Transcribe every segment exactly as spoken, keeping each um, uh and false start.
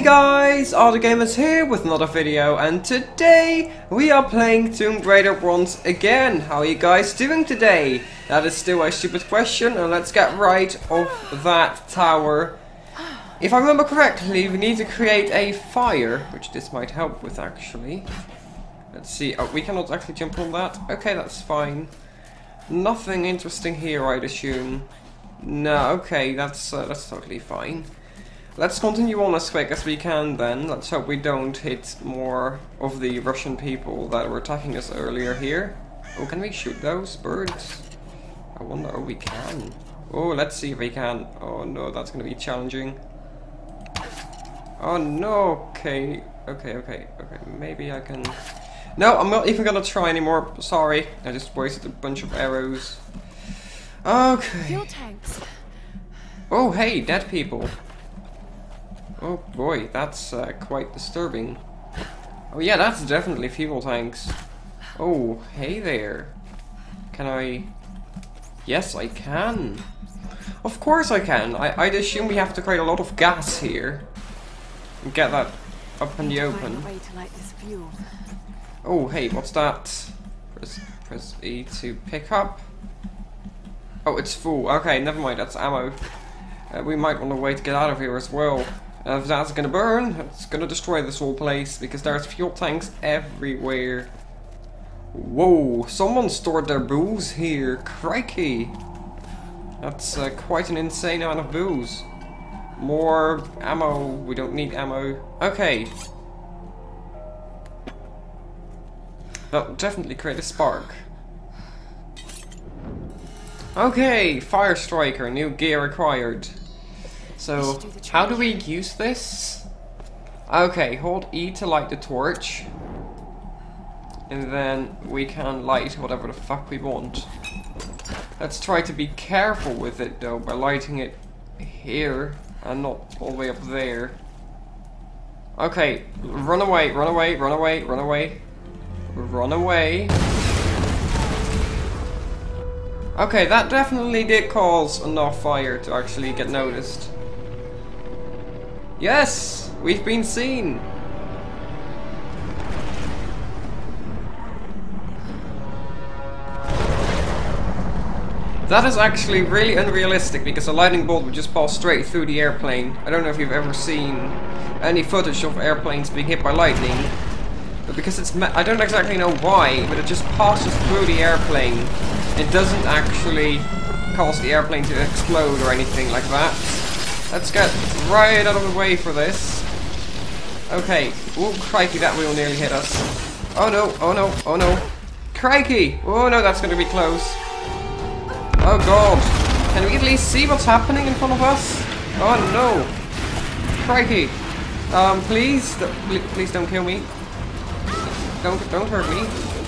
Hey guys, AutoGamerz here with another video, and today we are playing Tomb Raider once again. How are you guys doing today? That is still a stupid question, and let's get right off that tower. If I remember correctly, we need to create a fire, which this might help with actually. Let's see, oh, we cannot actually jump on that. Okay, that's fine. Nothing interesting here, I'd assume. No, okay, that's, uh, that's totally fine. Let's continue on as quick as we can then. Let's hope we don't hit more of the Russian people that were attacking us earlier here. Oh, can we shoot those birds? I wonder. Oh, we can. Oh, let's see if we can. Oh no, that's gonna be challenging. Oh no, okay. Okay, okay, okay. Maybe I can... No, I'm not even gonna try anymore. Sorry. I just wasted a bunch of arrows. Okay. Fuel tanks. Oh, hey, dead people. Oh boy, that's uh, quite disturbing. Oh yeah, that's definitely fuel tanks. Oh, hey there. Can I... Yes, I can. Of course I can. I I'd assume we have to create a lot of gas here. And get that up in the open. Oh hey, what's that? Press, press E to pick up. Oh, it's full. Okay, never mind, that's ammo. Uh, we might want to wait to get out of here as well. And if that's gonna burn, it's gonna destroy this whole place, because there's fuel tanks everywhere. Whoa, someone stored their booze here, crikey! That's uh, quite an insane amount of booze. More ammo, we don't need ammo. Okay. That'll definitely create a spark. Okay, Fire Striker, new gear required. So, how do we use this? Okay, hold E to light the torch. And then we can light whatever the fuck we want. Let's try to be careful with it though, by lighting it here and not all the way up there. Okay, run away, run away, run away, run away. Run away. Okay, that definitely did cause enough fire to actually get noticed. Yes! We've been seen! That is actually really unrealistic, because a lightning bolt would just pass straight through the airplane. I don't know if you've ever seen any footage of airplanes being hit by lightning. But because it's ma- I don't exactly know why, but it just passes through the airplane. It doesn't actually cause the airplane to explode or anything like that. Let's get right out of the way for this. Okay. Oh, crikey, that wheel nearly hit us. Oh no, oh no, oh no. Crikey! Oh no, that's gonna be close. Oh god. Can we at least see what's happening in front of us? Oh no. Crikey. Um, please, th please don't kill me. Don't, don't hurt me.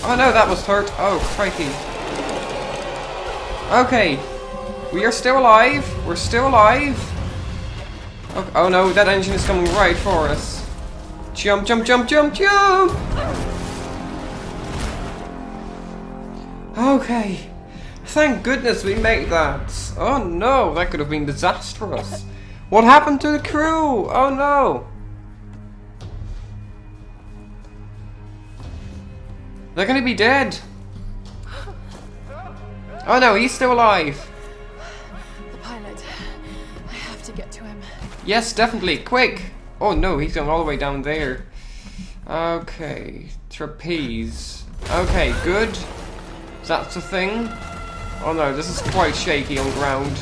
Oh no, that was hurt. Oh, crikey. Okay. We are still alive. We're still alive. Okay. Oh no, that engine is coming right for us. Jump, jump, jump, jump, jump! Okay. Thank goodness we made that. Oh no, that could have been disastrous. What happened to the crew? Oh no! They're gonna be dead. Oh no, he's still alive. Yes, definitely. Quick! Oh no, he's going all the way down there. Okay. Trapeze. Okay, good. That's a thing. Oh no, this is quite shaky on ground.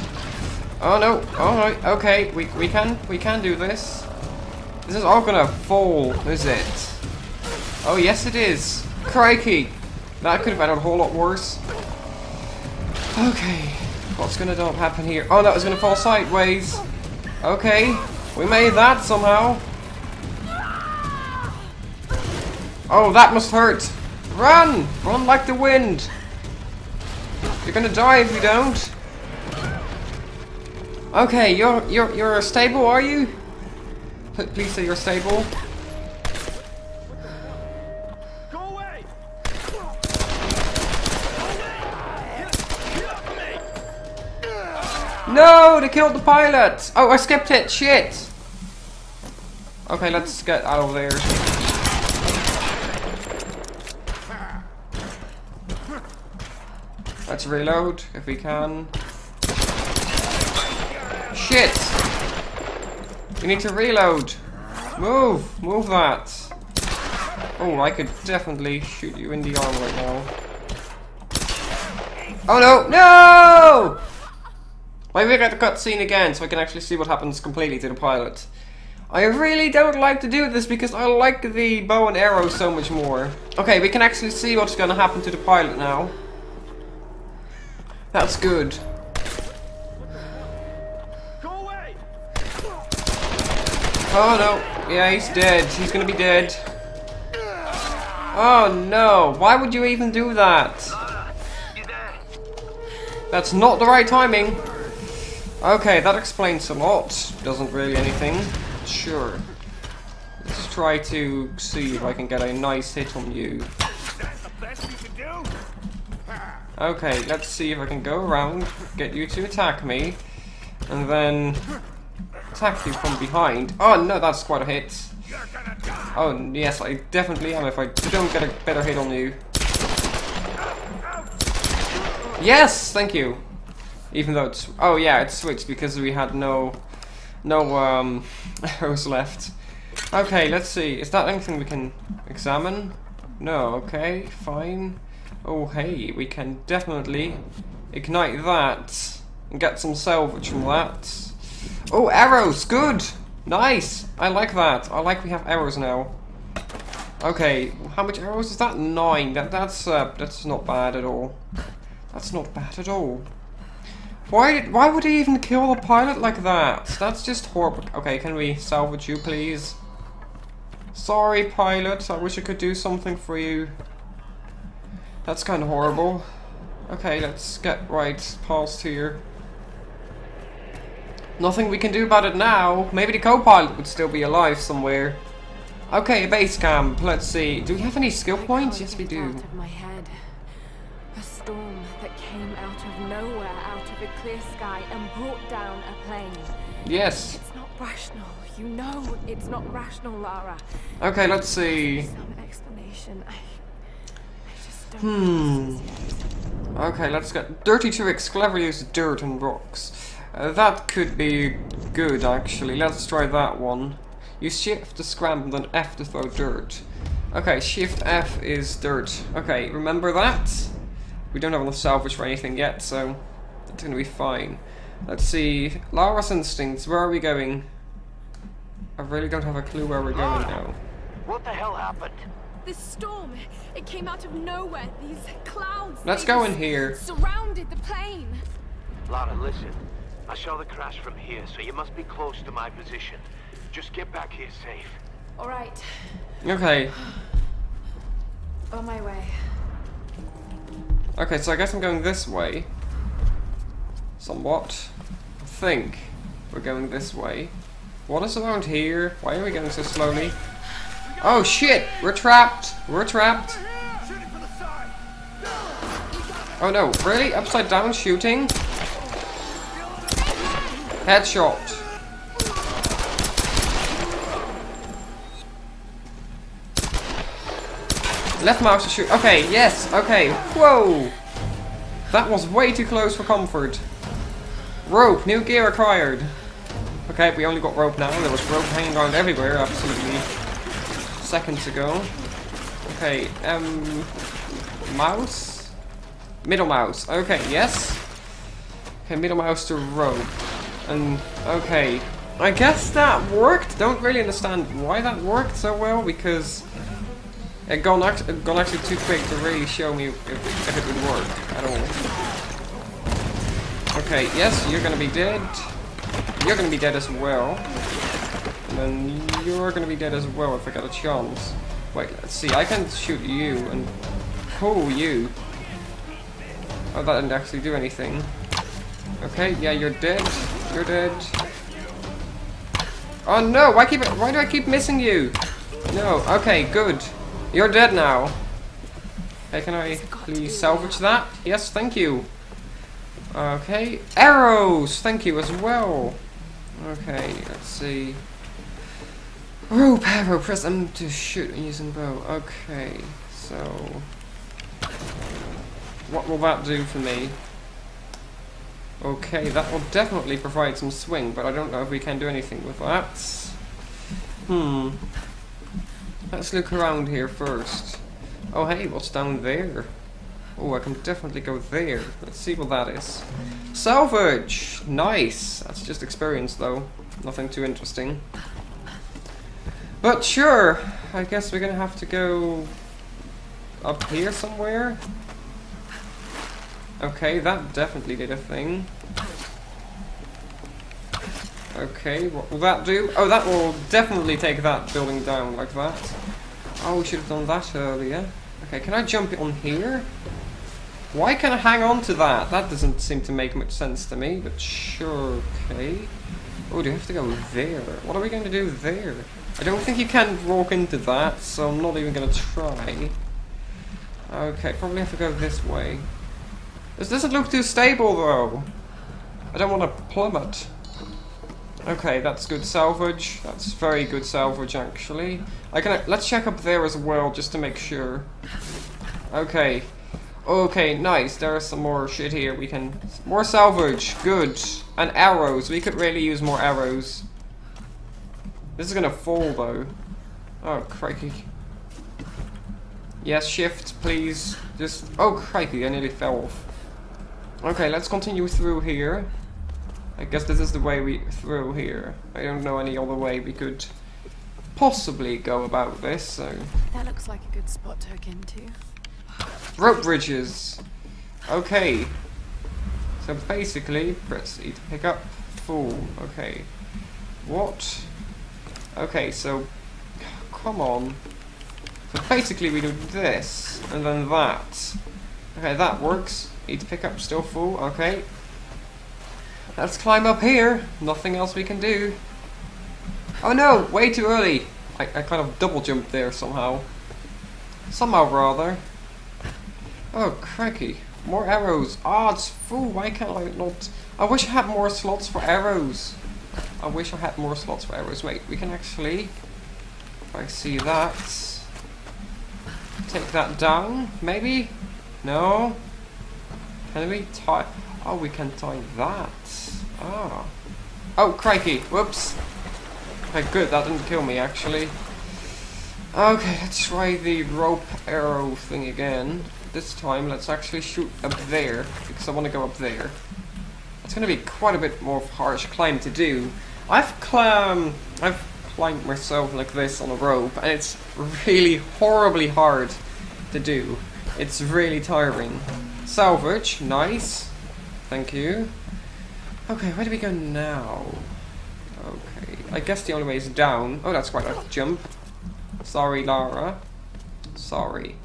Oh no. Oh no. Okay, we, we can we can do this. This is all gonna fall, is it? Oh yes it is. Crikey! That could have been a whole lot worse. Okay. What's gonna don't happen here? Oh no, it's gonna fall sideways. Okay, we made that somehow. Oh, that must hurt. Run! Run like the wind. You're gonna die if you don't. Okay, you're you're you're stable, are you? Please say you're stable. Go away! No, they killed the pilot! Oh, I skipped it, shit! Okay, let's get out of there. Let's reload if we can. Shit! We need to reload. Move, move that. Oh, I could definitely shoot you in the arm right now. Oh no, no! Why we got the cutscene again, so I can actually see what happens completely to the pilot. I really don't like to do this because I like the bow and arrow so much more. Okay, we can actually see what's gonna happen to the pilot now. That's good. Go away! Oh no, yeah, he's dead. He's gonna be dead. Oh no, why would you even do that? That's not the right timing. Okay, that explains a lot. Doesn't really anything. Sure. Let's try to see if I can get a nice hit on you. Okay, let's see if I can go around, get you to attack me, and then attack you from behind. Oh no, that's quite a hit. Oh yes, I definitely am if I don't get a better hit on you. Yes, thank you. Even though it's oh yeah, it switched because we had no no um arrows left. Okay, let's see. Is that anything we can examine? No, okay, fine. Oh hey, we can definitely ignite that and get some salvage from that. Oh, arrows, good! Nice! I like that. I like we have arrows now. Okay, how much arrows is that? Nine. That that's uh that's not bad at all. That's not bad at all. Why did, why would he even kill the pilot like that? That's just horrible. Okay, can we salvage you, please? Sorry, pilot. I wish I could do something for you. That's kind of horrible. Okay, let's get right past here. Nothing we can do about it now. Maybe the co-pilot would still be alive somewhere. Okay, base camp. Let's see. Do we have any skill points? Yes, we do. Storm that came out of nowhere, out of a clear sky, and brought down a plane. Yes. It's not rational. You know it's not rational, Lara. Okay, let's see. Some explanation. I, I just don't hmm. Okay, let's get dirty tricks. Clever use of dirt and rocks. Uh, that could be good, actually. Let's try that one. You shift to scramble, then F to throw dirt. Okay, shift F is dirt. Okay, remember that. We don't have enough salvage for anything yet, so that's gonna be fine. Let's see. Lara's instincts, where are we going? I really don't have a clue where we're going now. What the hell happened? This storm, it came out of nowhere. These clouds. Let's go in here. Surrounded the plane. Lara, listen. I saw the crash from here, so you must be close to my position. Just get back here safe. Alright. Okay. On my way. Okay, so I guess I'm going this way. Somewhat. I think we're going this way. What is around here? Why are we going so slowly? Oh shit! We're trapped! We're trapped! Oh no, really? Upside down shooting? Headshot. Left mouse to shoot. Okay, yes, okay. Whoa! That was way too close for comfort. Rope, new gear acquired. Okay, we only got rope now. There was rope hanging around everywhere, absolutely. Seconds ago. Okay, um... mouse? Middle mouse. Okay, yes. Okay, middle mouse to rope. And, okay. I guess that worked. Don't really understand why that worked so well, because... It's gone, act gone actually too quick to really show me if, if it would work at all. Okay, yes, you're gonna be dead. You're gonna be dead as well. And then you're gonna be dead as well if I got a chance. Wait, let's see, I can shoot you and pull you. Oh, that didn't actually do anything. Okay, yeah, you're dead. You're dead. Oh no, why keep why do I keep missing you? No, okay, good. You're dead now. Hey, can I please salvage that? Yes, thank you. Okay. Arrows! Thank you as well. Okay, let's see. Rope arrow, press M to shoot using bow. Okay, so what will that do for me? Okay, that will definitely provide some swing, but I don't know if we can do anything with that. Hmm. Let's look around here first. Oh hey, what's down there? Oh, I can definitely go there. Let's see what that is. Salvage! Nice! That's just experience though. Nothing too interesting. But sure, I guess we're gonna have to go up here somewhere. Okay, that definitely did a thing. Okay, what will that do? Oh, that will definitely take that building down like that. Oh, we should have done that earlier. Okay, can I jump on here? Why can I hang on to that? That doesn't seem to make much sense to me, but sure, okay. Oh, do you have to go there? What are we going to do there? I don't think you can walk into that, so I'm not even going to try. Okay, probably have to go this way. This doesn't look too stable, though. I don't want to plummet. Okay, that's good salvage. That's very good salvage, actually. I can, let's check up there as well, just to make sure. Okay. Okay, nice. There is some more shit here. We can... More salvage. Good. And arrows. We could really use more arrows. This is gonna fall, though. Oh, crikey. Yes, shift, please. Just... Oh, crikey, I nearly fell off. Okay, let's continue through here. I guess this is the way we through here. I don't know any other way we could possibly go about this, so... That looks like a good spot to hook into. Rope bridges! Okay. So basically, press E to pick up. Fall. Okay. What? Okay, so... Come on. So basically we do this, and then that. Okay, that works. Need to pick up, still full, okay. Let's climb up here. Nothing else we can do. Oh no, way too early. I, I kind of double jumped there somehow. Somehow rather. Oh, crikey. More arrows. Ah, oh, it's full, why can't I not? I wish I had more slots for arrows. I wish I had more slots for arrows. Wait, we can actually... If I see that... Take that down, maybe? No? Can we tie? Oh, we can tie that. Ah. Oh, crikey. Whoops. Okay, good. That didn't kill me, actually. Okay, let's try the rope arrow thing again. This time, let's actually shoot up there, because I want to go up there. It's going to be quite a bit more of a harsh climb to do. I've climbed... I've climbed myself like this on a rope, and it's really horribly hard to do. It's really tiring. Salvage, nice. Thank you. Okay, where do we go now? Okay, I guess the only way is down. Oh, that's quite a jump. Sorry, Lara. Sorry.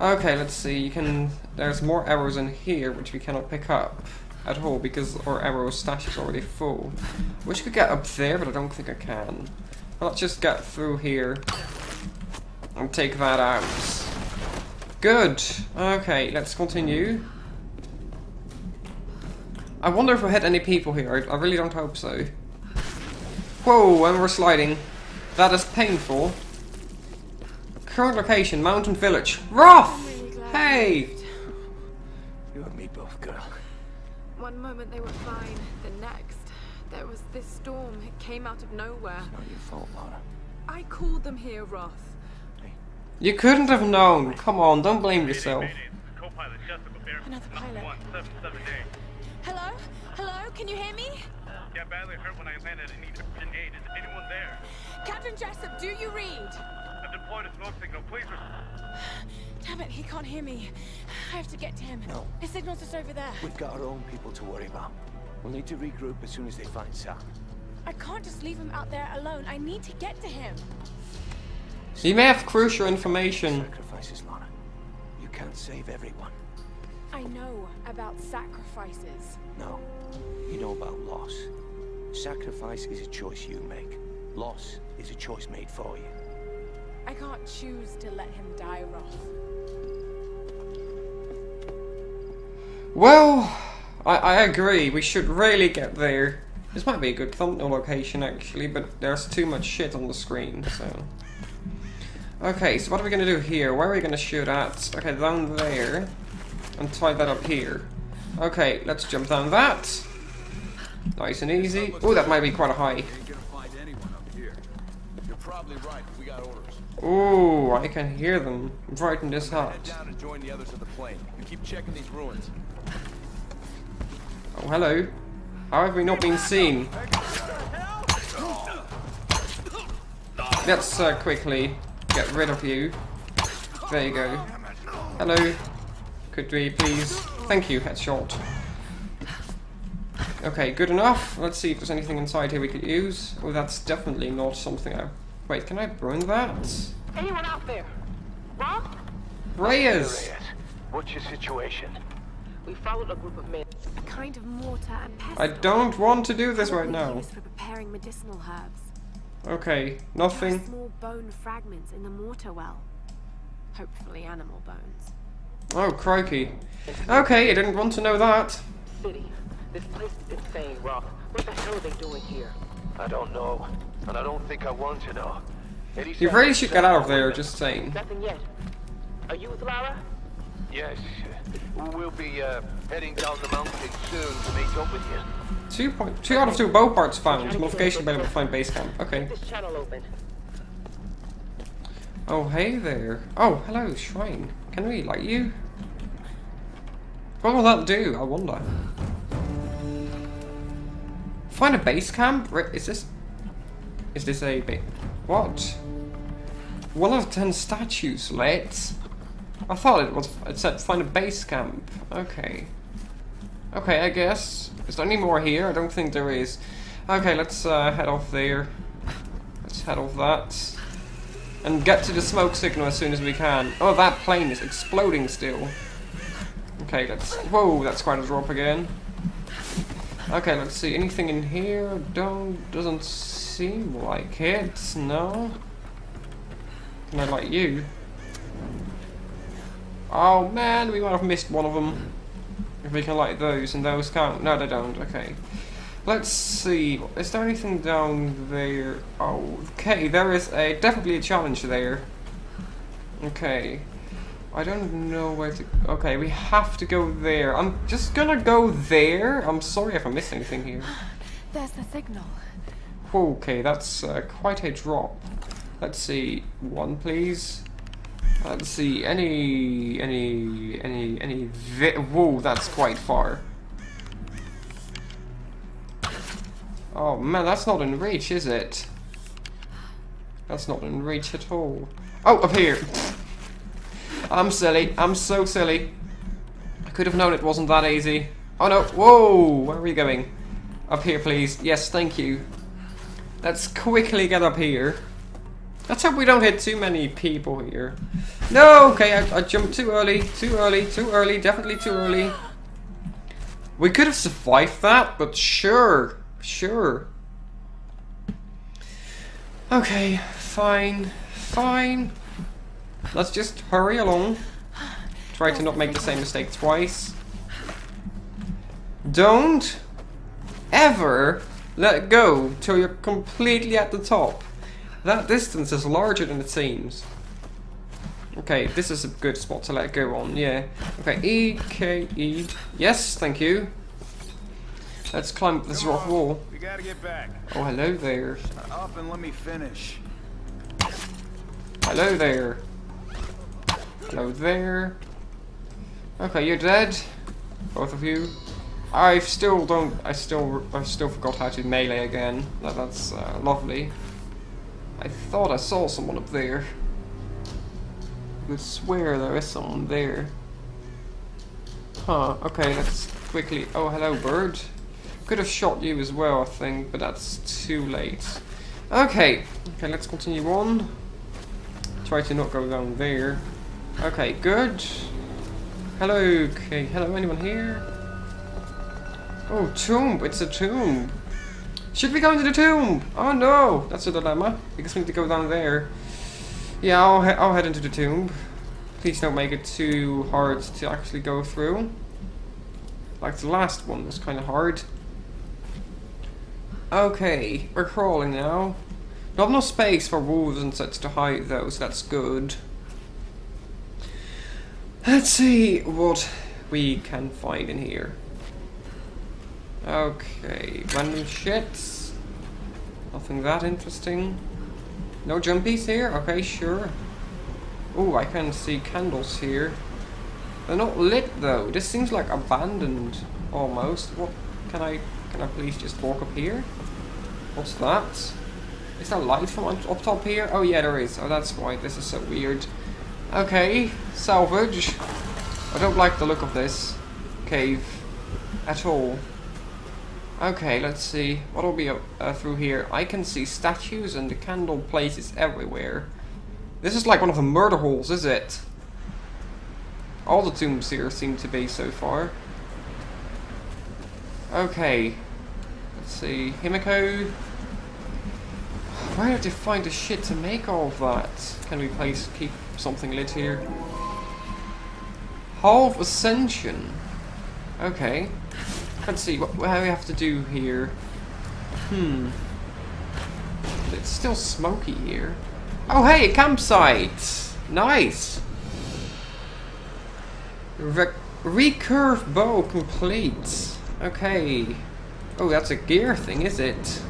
Okay, let's see. You can. There's more arrows in here, which we cannot pick up at all because our arrow stash is already full. Wish I could get up there, but I don't think I can. Let's just get through here and take that out. Good. Okay, let's continue. I wonder if we hit any people here. I really don't hope so. Whoa, and we're sliding. That is painful. Current location, Mountain Village. Roth! Hey! You and me both, girl. One moment they were fine, the next. There was this storm. It came out of nowhere. It's not your fault, Lara. I called them here, Roth. Hey. You couldn't have known. Come on, don't blame yourself. Another pilot. Hello? Hello? Can you hear me? Yeah, badly hurt when I landed and needed a grenade. Is anyone there? Captain Jessup, do you read? I've deployed a smoke signal. Please respond. Damn it, he can't hear me. I have to get to him. No. His signal's just over there. We've got our own people to worry about. We'll need to regroup as soon as they find Sam. I can't just leave him out there alone. I need to get to him. He may have crucial information. Sacrifices, Lara. You can't save everyone. I know about sacrifices. No. You know about loss. Sacrifice is a choice you make. Loss is a choice made for you. I can't choose to let him die, Roth. Well... I, I agree, we should really get there. This might be a good thumbnail location actually, but there's too much shit on the screen, so... Okay, so what are we gonna do here? Where are we gonna shoot at? Okay, down there. And tie that up here. Okay, let's jump down that. Nice and easy. Oh, that might be quite a high. Ooh, I can hear them. Right in this hut. Oh, hello. How have we not been seen? Let's uh, quickly get rid of you. There you go. Hello. Could we please? Thank you, headshot. Okay, good enough. Let's see if there's anything inside here we could use. Oh, that's definitely not something I... Wait, can I burn that? Anyone out there? Roth? Reyes! Reyes, what's your situation? We followed a group of men. A kind of mortar and pestle. I don't want to do this right now. For preparing medicinal herbs. Okay, nothing. Small bone fragments in the mortar well. Hopefully animal bones. Oh, crikey. Okay, I didn't want to know that. City. This place is insane, Roth. What the hell are they doing here? I don't know, and I don't think I want to know. You really should get out of there, just saying. Nothing yet. Are you with Lara? Yes. We'll be uh, heading down the mountain soon to meet up with you. Two, point, two out of two bow parts found. Modification available to find base camp. Okay. Oh, hey there. Oh, hello, shrine. Can we light you? What will that do? I wonder. Find a base camp? Is this... Is this a bit... What? One of ten statues lit? I thought it was... It said find a base camp. Okay. Okay, I guess. Is there any more here? I don't think there is. Okay, let's uh, head off there. Let's head off that. And get to the smoke signal as soon as we can. Oh, that plane is exploding still. Okay, let's... Whoa, that's quite a drop again. Okay, let's see. Anything in here? Don't... Doesn't seem like it. No? Can I light you? Oh, man, we might have missed one of them. If we can light those, and those count. No, they don't. Okay. Let's see, is there anything down there? Oh, okay, there is a definitely a challenge there. Okay. I don't know where to... Okay, we have to go there. I'm just gonna go there. I'm sorry if I missed anything here. There's the signal. Okay, that's uh, quite a drop. Let's see. One, please. Let's see. Any... Any... Any... Any... Whoa, that's quite far. Oh man, that's not in reach, is it? That's not in reach at all. Oh, up here! I'm silly. I'm so silly. I could have known it wasn't that easy. Oh no. Whoa! Where are we going? Up here, please. Yes, thank you. Let's quickly get up here. Let's hope we don't hit too many people here. No! Okay, I, I jumped too early. Too early. Too early. Definitely too early. We could have survived that, but sure. Sure. Okay, fine, fine. Let's just hurry along. Try to not make the same mistake twice. Don't ever let go till you're completely at the top. That distance is larger than it seems. Okay, this is a good spot to let go on, yeah. Okay, E, K, E. Yes, thank you. Let's climb this rock wall. We gotta get back. Oh, hello there. Shut up and let me finish. Hello there. Hello there. Okay, you're dead. Both of you. I still don't. I still. I still forgot how to melee again. That, that's uh, lovely. I thought I saw someone up there. I swear there is someone there. Huh. Okay. Let's quickly. Oh, hello, bird. Could have shot you as well, I think, but that's too late. Okay, okay, let's continue on. Try to not go down there. Okay, good. Hello, okay, hello, anyone here? Oh, tomb, it's a tomb. Should we go into the tomb? Oh no, that's a dilemma. I guess we need to go down there. Yeah, I'll, he I'll head into the tomb. Please don't make it too hard to actually go through. Like the last one was kind of hard. Okay, we're crawling now. Not enough space for wolves and such to hide though, so that's good. Let's see what we can find in here. Okay, random shits. Nothing that interesting. No jumpies here? Okay, sure. Oh, I can see candles here. They're not lit though. This seems like abandoned almost. What can I can I please just walk up here? What's that? Is there light from up top here? Oh yeah, there is. Oh, that's why. This is so weird. Okay, salvage. I don't like the look of this cave at all. Okay, let's see. What'll be up, uh, through here? I can see statues and the candle places everywhere. This is like one of the murder holes, is it? All the tombs here seem to be so far. Okay. Let's see. Himiko. Where did you find the shit to make all of that? Can we please keep something lit here? Hall of Ascension. Okay. Let's see what, what we have to do here. Hmm. It's still smoky here. Oh hey, a campsite! Nice! Re recurve bow complete. Okay. Oh, that's a gear thing, is it?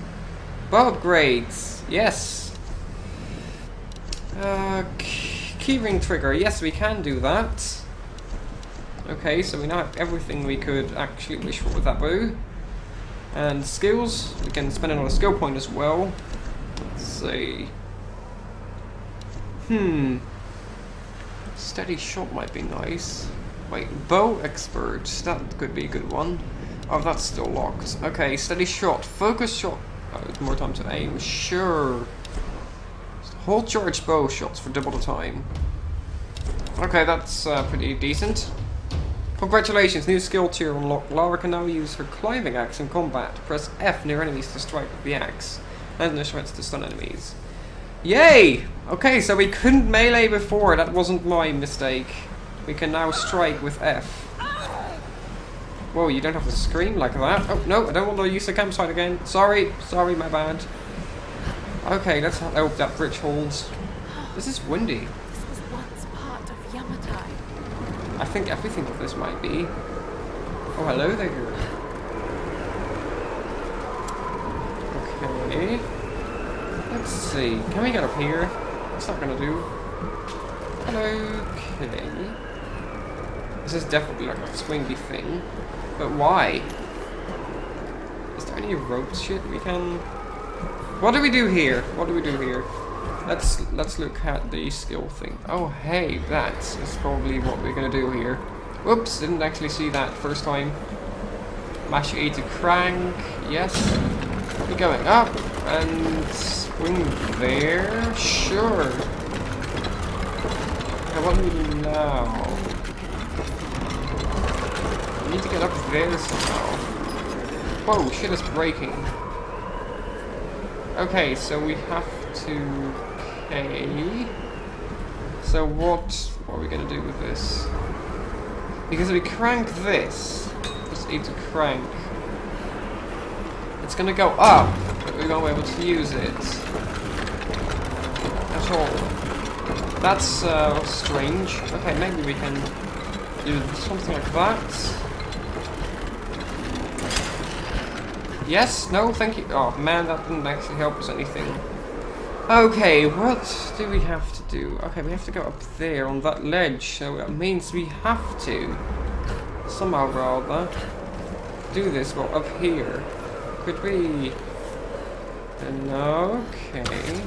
Bow upgrades. Yes. Uh, keyring trigger. Yes, we can do that. Okay, so we now have everything we could actually wish for with that bow. And skills. We can spend it on a skill point as well. Let's see. Hmm. Steady shot might be nice. Wait, bow expert. That could be a good one. Oh, that's still locked. Okay, steady shot. Focus shot. Oh, it's more time to aim. Sure. Whole charge bow shots for double the time. Okay, that's uh, pretty decent. Congratulations, new skill tier unlocked. Lara can now use her climbing axe in combat. Press F near enemies to strike with the axe. And the threats to stun enemies. Yay! Okay, so we couldn't melee before. That wasn't my mistake. We can now strike with F. Whoa, you don't have to scream like that. Oh, no, I don't want to use the campsite again. Sorry, sorry, my bad. Okay, let's hope that bridge holds. This is windy. This was once part of Yamatai. I think everything of this might be. Oh, hello there. Okay. Let's see. Can we get up here? What's that gonna do? Okay. This is definitely like a swingy thing, but why? Is there any rope shit we can? What do we do here? What do we do here? Let's let's look at the skill thing. Oh hey, that is probably what we're gonna do here. Whoops, didn't actually see that first time. Mash A to crank. Yes. We're going up and swing there. Sure. Okay, what do we do now? I need to get up there somehow. Whoa, shit is breaking. Okay, so we have to... Okay... So what... What are we gonna do with this? Because if we crank this... Just need to crank. It's gonna go up, but we won't be able to use it. At all. That's, uh, strange. Okay, maybe we can do something like that. Yes? No? Thank you. Oh man, that didn't actually help us anything. Okay, what do we have to do? Okay, we have to go up there on that ledge, so that means we have to somehow or other do this while up here. Could we? No, okay.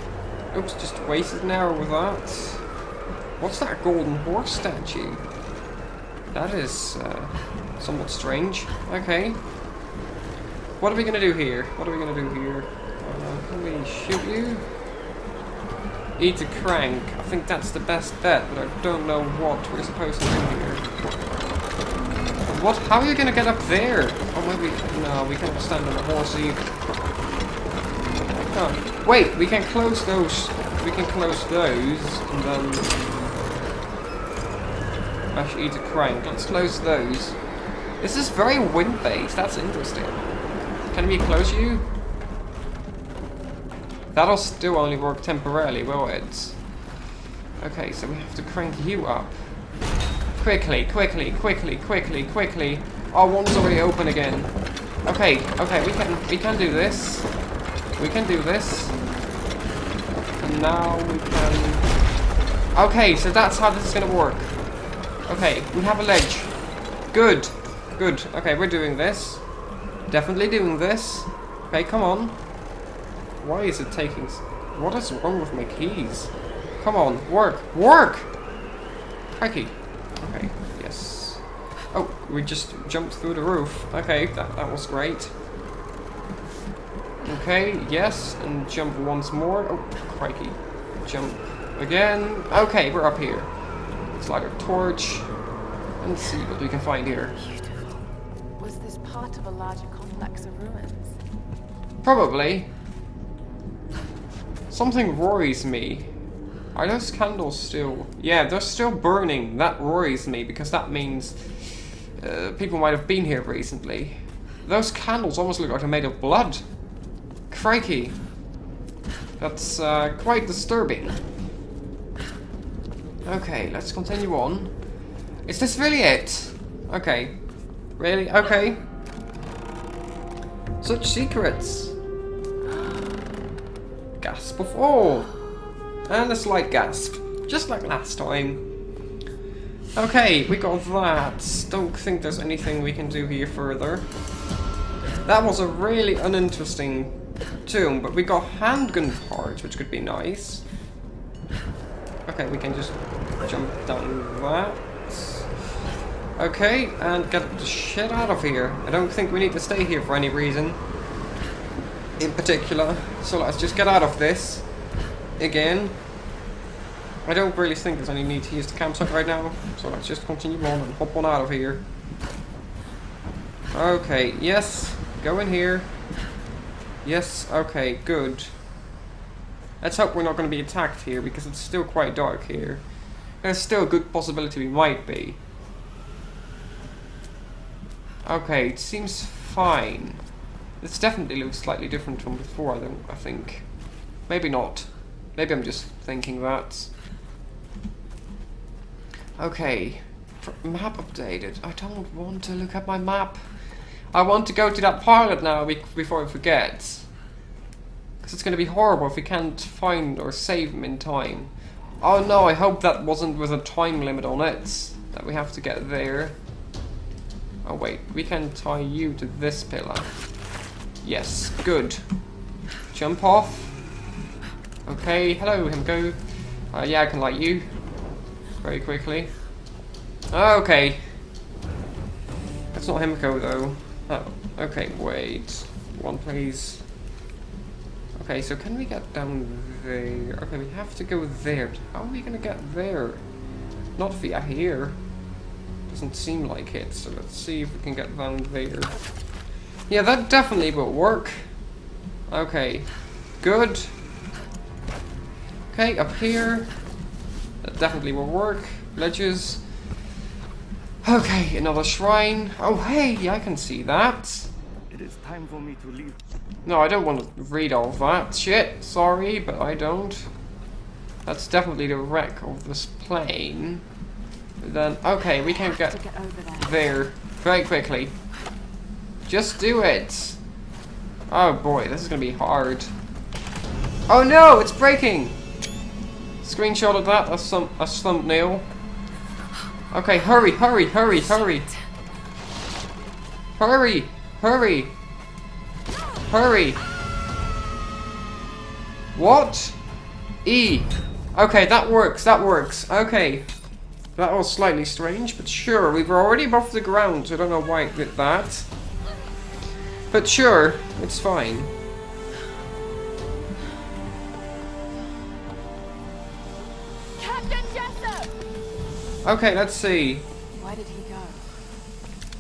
Oops, just wasted an hour with that. What's that golden horse statue? That is uh, somewhat strange. Okay. What are we gonna do here? What are we gonna do here? Uh, can we shoot you? Eat a crank. I think that's the best bet, but I don't know what we're supposed to do here. What? How are you gonna get up there? Oh, maybe. No, we can't stand on a horse either. I can't. Wait, we can close those. We can close those, and then. I should eat a crank. Let's close those. This is very wind-based. That's interesting. Can we close you? That'll still only work temporarily, will it? Okay, so we have to crank you up. Quickly, quickly, quickly, quickly, quickly. Our one's already open again. Okay, okay, we can we can do this. We can do this. And now we can... Okay, so that's how this is gonna work. Okay, we have a ledge. Good. Good. Okay, we're doing this. Definitely doing this. Okay, come on. Why is it taking... What is wrong with my keys? Come on, work, work! Crikey. Okay, yes. Oh, we just jumped through the roof. Okay, that, that was great. Okay, yes, and jump once more. Oh, crikey. Jump again. Okay, we're up here. Let's light our torch and see what we can find here. Beautiful. Was this part of a larger complex of ruins? Probably. Something worries me. Are those candles still... Yeah, they're still burning. That worries me, because that means uh, people might have been here recently. Those candles almost look like they're made of blood. Crikey. That's uh, quite disturbing. Okay, let's continue on. Is this really it? Okay. Really? Okay. Such secrets. Gasp of awe. And a slight gasp. Just like last time. Okay, we got that. Don't think there's anything we can do here further. That was a really uninteresting tomb, but we got handgun parts, which could be nice. Okay, we can just jump down that. Okay, and get the shit out of here. I don't think we need to stay here for any reason in particular, so let's just get out of this again. I don't really think there's any need to use the campsite right now, so let's just continue on and hop on out of here. Okay, yes, go in here. Yes, okay, good. Let's hope we're not going to be attacked here, because it's still quite dark here. There's still a good possibility we might be. Okay, it seems fine. This definitely looks slightly different from before, I don't, I think. Maybe not. Maybe I'm just thinking that. Okay. Map updated. I don't want to look at my map. I want to go to that pilot now before I forget. Because it's going to be horrible if we can't find or save him in time. Oh no, I hope that wasn't with a time limit on it. That we have to get there. Oh wait, we can tie you to this pillar. Yes, good. Jump off. Okay, hello Himiko. Uh, yeah, I can light you. Very quickly. Okay. That's not Himiko though. Oh, okay, wait. One please. Okay, so can we get down there? Okay, we have to go there. How are we gonna get there? Not via here. Doesn't seem like it, so let's see if we can get down there. Yeah, that definitely will work. Okay, good. Okay, up here. That definitely will work. Ledges. Okay, another shrine. Oh, hey, I can see that. It is time for me to leave. No, I don't want to read all that shit. Sorry, but I don't. That's definitely the wreck of this plane. Then, okay, we can get, get over there. there very quickly. Just do it! Oh boy, this is gonna be hard. Oh no, it's breaking! Screenshot of that, that's some a thumbnail. Okay, hurry, hurry, hurry, hurry! Hurry! Hurry! Hurry! What? E! Okay, that works, that works, okay. That was slightly strange, but sure, we were already above the ground, so I don't know why it did that. But sure, it's fine. Captain Jessup! Okay, let's see. Why did he go?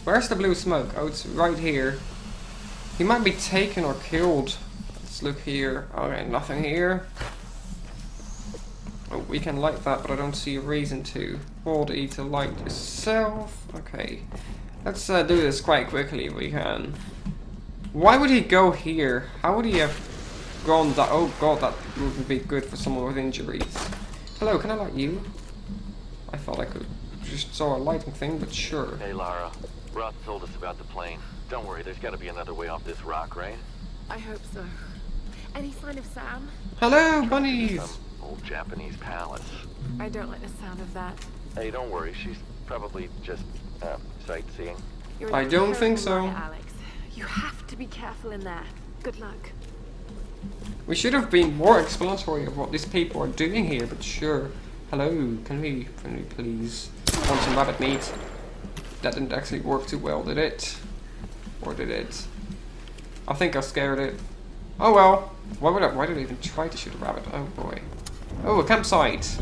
Where's the blue smoke? Oh, it's right here. He might be taken or killed. Let's look here. Okay, nothing here. Oh, we can light that, but I don't see a reason to. Hold E to light yourself. Okay. Let's uh, do this quite quickly if we can. Why would he go here? How would he have... gone that. Oh god, that wouldn't be good for someone with injuries. Hello, can I light you? I thought I could. Just saw a lighting thing, but sure. Hey Lara, Roth told us about the plane. Don't worry, there's got to be another way off this rock, right? I hope so. Any sign of Sam? Hello, bunnies. Some old Japanese palace. I don't like the sound of that. Hey, don't worry. She's probably just uh, sightseeing. You're I don't think so. Alex, you have to be careful in there. Good luck. We should have been more explanatory of what these people are doing here, but sure. Hello, can we, can we please want some rabbit meat? That didn't actually work too well, did it? Or did it? I think I scared it. Oh well. Why would I? Why did I even try to shoot a rabbit? Oh boy. Oh, a campsite.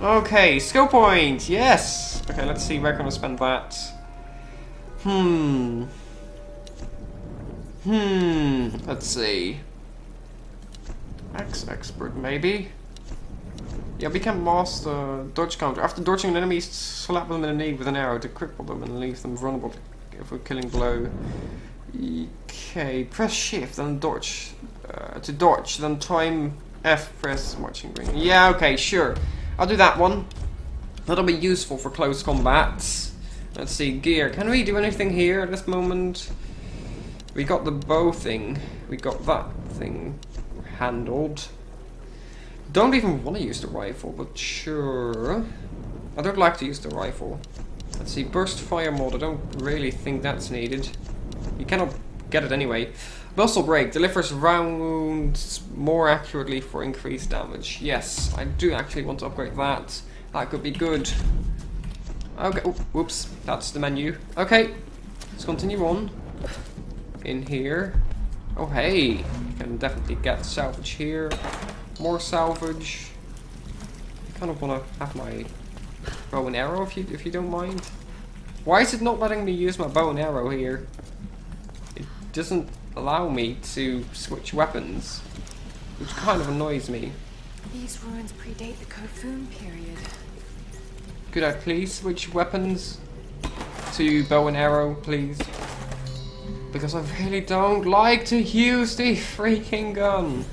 Okay, skill point. Yes. Okay, let's see where can I spend that. Hmm. Hmm. Let's see. Axe expert, maybe. Yeah, we can master dodge counter. After dodging an enemy, slap them in the knee with an arrow to cripple them and leave them vulnerable for a killing blow. Okay, press shift then dodge uh, to dodge. Then time F, press marching green. Yeah, okay, sure. I'll do that one. That'll be useful for close combats. Let's see, gear. Can we do anything here at this moment? We got the bow thing. We got that thing handled. Don't even want to use the rifle, but sure. I don't like to use the rifle. Let's see, burst fire mod, I don't really think that's needed. You cannot get it anyway. Muscle break, delivers round wounds more accurately for increased damage. Yes, I do actually want to upgrade that. That could be good. Okay, oh, whoops, that's the menu. Okay, let's continue on. In here. Oh hey, you can definitely get salvage here. More salvage. I kind of want to have my bow and arrow if you if you don't mind. Why is it not letting me use my bow and arrow here? It doesn't allow me to switch weapons, which kind of annoys me. These ruins predate the Kofun period. Could I please switch weapons to bow and arrow, please? Because I really don't like to use the freaking gun.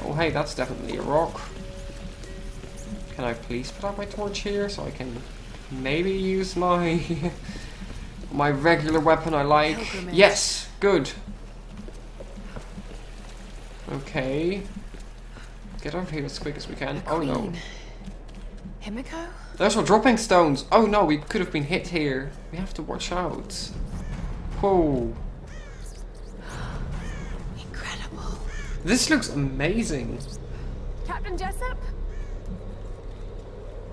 Oh hey, that's definitely a rock. Can I please put out my torch here so I can maybe use my my regular weapon I like? Pilgrimage. Yes, good. Okay. Get over here as quick as we can. Oh no. Himiko? Those are dropping stones. Oh no, we could have been hit here. We have to watch out. Whoa. This looks amazing. Captain Jessup?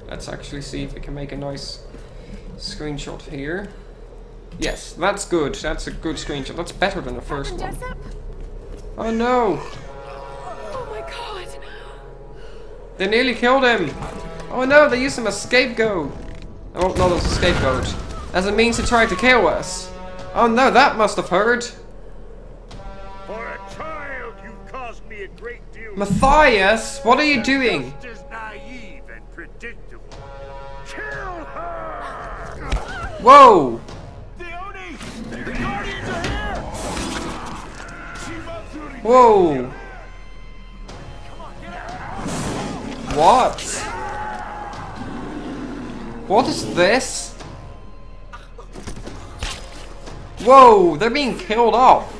Let's actually see if we can make a nice screenshot here. Yes, that's good. That's a good screenshot. That's better than the first Captain one. Jessup? Oh no! Oh my god! They nearly killed him! Oh no, they used him as scapegoat! Oh, not as a scapegoat. As a means to try to kill us. Oh no, that must have hurt. A great deal. Matthias, what are you doing? Naive and predictable. Kill her! Whoa! The Oni, the Guardians are here. Whoa! What? What is this? Whoa! They're being killed off.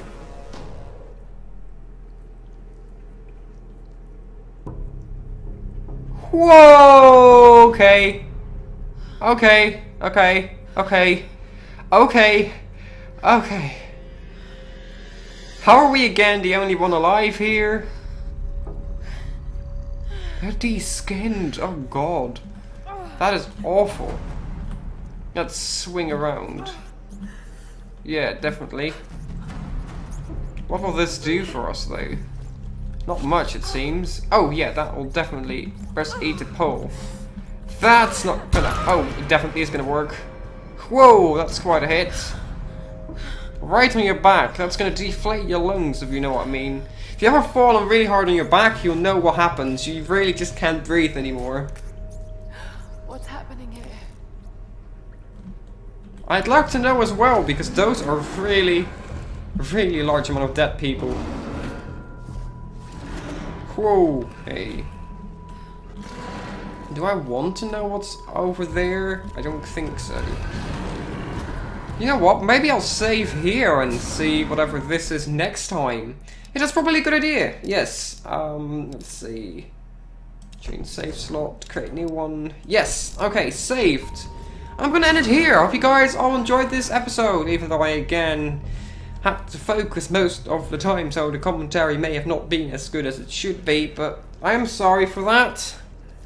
Whoa! Okay. Okay. Okay. Okay. Okay. Okay. How are we again the only one alive here? They're de-skinned. Oh god. That is awful. Let's swing around. Yeah, definitely. What will this do for us though? Not much, it seems. Oh, yeah, that will definitely press E to pull. That's not gonna... Oh, it definitely is gonna work. Whoa, that's quite a hit. Right on your back. That's gonna deflate your lungs, if you know what I mean. If you ever fallen really hard on your back, you'll know what happens. You really just can't breathe anymore. What's happening here? I'd like to know as well, because those are really, really large amount of dead people. Whoa, hey. Do I want to know what's over there? I don't think so. You know what, maybe I'll save here and see whatever this is next time. Yeah, that's probably a good idea, yes. Um, let's see. Change save slot, create a new one. Yes, okay, saved. I'm gonna end it here. I hope you guys all enjoyed this episode, even though I again had to focus most of the time, so the commentary may have not been as good as it should be, but I am sorry for that.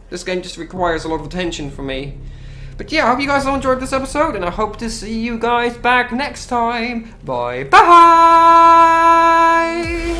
This game just requires a lot of attention from me. But yeah, I hope you guys all enjoyed this episode, and I hope to see you guys back next time. Bye bye!